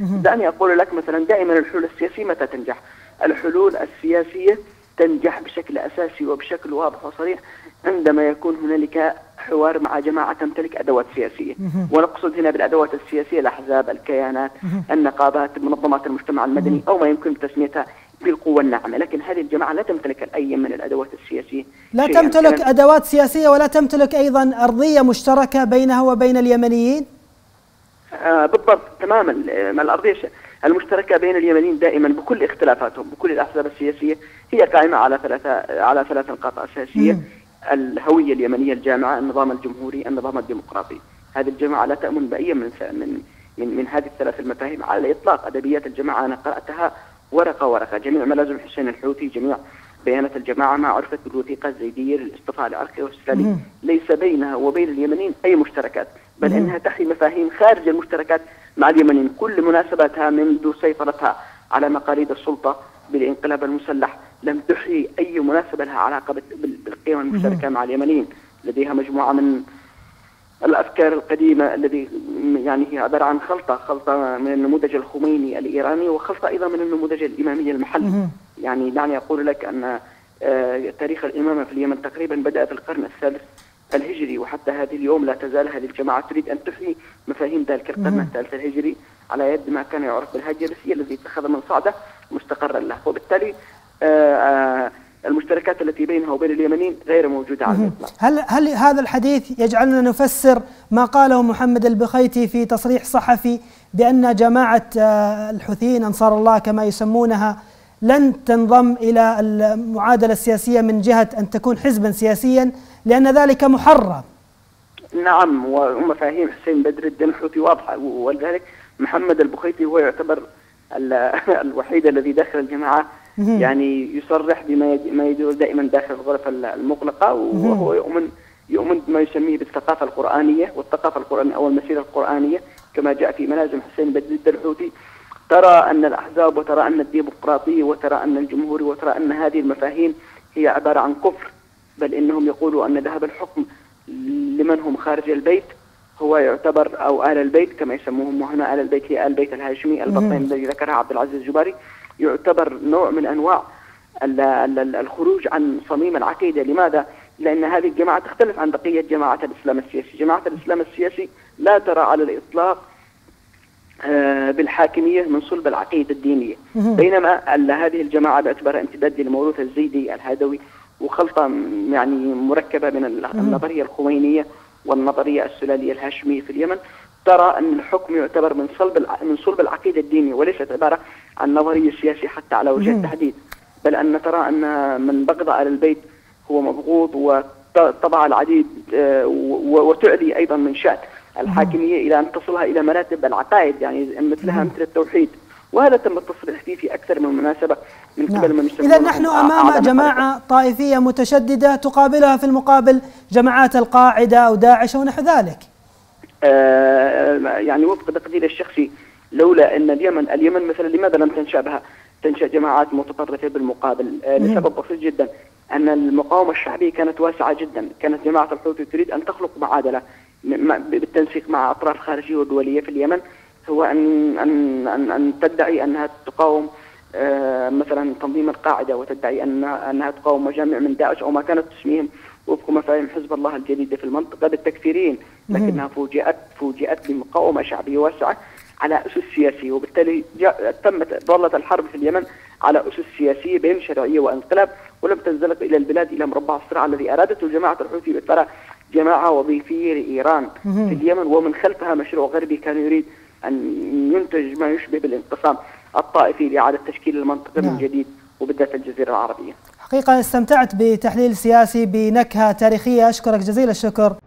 دعني أقول لك مثلا دائما الحلول السياسية متى تنجح؟ الحلول السياسية تنجح بشكل أساسي وبشكل واضح وصريح عندما يكون هنالك حوار مع جماعة تمتلك أدوات سياسية، ونقصد هنا بالأدوات السياسية الأحزاب، الكيانات، النقابات، منظمات المجتمع المدني أو ما يمكن تسميتها بالقوة الناعمة، لكن هذه الجماعة لا تمتلك أي من الأدوات السياسية، لا تمتلك أدوات سياسية ولا تمتلك أيضا أرضية مشتركة بينها وبين اليمنيين؟ بالضبط تماما. الأرضية المشتركة بين اليمنيين دائما بكل اختلافاتهم بكل الأحزاب السياسية هي قائمة على ثلاث نقاط أساسية: الهوية اليمنية الجامعة، النظام الجمهوري، النظام الديمقراطي. هذه الجماعة لا تأمن بأي من من من, من هذه الثلاث المفاهيم على الإطلاق. أدبيات الجماعة أنا قرأتها ورقة ورقة، جميع ملازم حسين الحوثي، جميع بيانات الجماعة ما عرفت بالوثيقة الزيدية للاصطفاء العرقي والاستقلالي، ليس بينها وبين اليمنيين أي مشتركات، بل إنها تحي مفاهيم خارج المشتركات مع اليمنيين. كل مناسباتها منذ سيطرتها على مقاليد السلطة بالانقلاب المسلح لم تحيي أي مناسبة لها علاقة بالقيم المشتركة مع اليمنيين. لديها مجموعة من الأفكار القديمة التي يعني هي عبارة عن خلطة من النموذج الخميني الإيراني وخلطة أيضا من النموذج الإمامي المحلي. يعني دعني أقول لك أن تاريخ الإمامة في اليمن تقريبا بدأ في القرن الثالث الهجري، وحتى هذه اليوم لا تزال هذه الجماعة تريد أن تحيي مفاهيم ذلك القرن الثالث الهجري على يد ما كان يعرف بالهجرسية الذي اتخذ من صعده مستقرا له، وبالتالي المشتركات التي بينها وبين اليمنيين غير موجودة على الإطلاق. هل هذا الحديث يجعلنا نفسر ما قاله محمد البخيتي في تصريح صحفي بأن جماعة الحوثيين أنصار الله كما يسمونها لن تنضم إلى المعادلة السياسية من جهة أن تكون حزبا سياسيا لأن ذلك محرم؟ نعم، ومفاهيم حسين بدر الدين الحوثي واضحة، ولذلك محمد البخيتي هو يعتبر الوحيد الذي داخل الجماعة يعني يصرح بما يدور دائما داخل الغرفة المغلقة، وهو يؤمن بما يسميه بالثقافة القرآنية، والثقافة القرآنية أو المسيرة القرآنية كما جاء في ملازم حسين بدر الدين الحوثي ترى أن الأحزاب وترى أن الديمقراطية وترى أن الجمهوري وترى أن هذه المفاهيم هي عبارة عن كفر، بل إنهم يقولوا أن ذهاب الحكم لمن هم خارج البيت هو يعتبر أو آل البيت كما يسموهم، وهنا آل البيت هي آل بيت الهاشمي البطين الذي ذكرها عبد العزيز جباري، يعتبر نوع من أنواع الخروج عن صميم العقيدة. لماذا؟ لأن هذه الجماعة تختلف عن بقية جماعة الإسلام السياسي. جماعة الإسلام السياسي لا ترى على الإطلاق بالحاكمية من صلب العقيدة الدينية، بينما هذه الجماعة باعتبارها امتداد للموروث الزيدي الهادوي وخلطة يعني مركبة من النظرية الخمينية والنظرية السلالية الهاشمية في اليمن، ترى أن الحكم يعتبر من صلب العقيدة الدينية وليست عبارة عن نظرية سياسية حتى على وجه التحديد، بل أن ترى أن من بغض آل البيت هو مبغوض وطبع العديد وتعدي أيضا من شأن الحاكمية إلى أن تصلها إلى مراتب العقائد يعني مثلها مثل التوحيد، وهذا تم التصريح فيه في أكثر من مناسبة من قبل من يسمونه. إذا نحن أمام جماعة طائفية متشددة تقابلها في المقابل جماعات القاعدة أو داعش ونحو ذلك. يعني وفق تقديري الشخصي لولا أن اليمن مثلا لماذا لم تنشأ جماعات متطرفة بالمقابل؟ لسبب بسيط جدا، أن المقاومة الشعبية كانت واسعة جدا، كانت جماعة الحوثي تريد أن تخلق معادلة بالتنسيق مع أطراف خارجية ودولية في اليمن، هو أن أن أن تدعي أنها تقاوم مثلا تنظيم القاعدة، وتدعي أنها تقاوم مجامع من داعش أو ما كانت تسميهم وفق مفاهيم حزب الله الجديدة في المنطقة بالتكفيريين، لكنها فوجئت بمقاومة شعبية واسعة على أسس سياسية، وبالتالي ظلت الحرب في اليمن على أسس سياسية بين شرعية وانقلاب، ولم تنزلق إلى البلاد إلى مربع الصراع الذي أرادته جماعة الحوثي باعتبارها جماعة وظيفية لإيران في اليمن، ومن خلفها مشروع غربي كان يريد أن ينتج ما يشبه بالانقسام الطائفي لإعادة تشكيل المنطقة من جديد وبالذات الجزيرة العربية. حقيقة استمتعت بتحليل سياسي بنكهة تاريخية، أشكرك جزيل الشكر.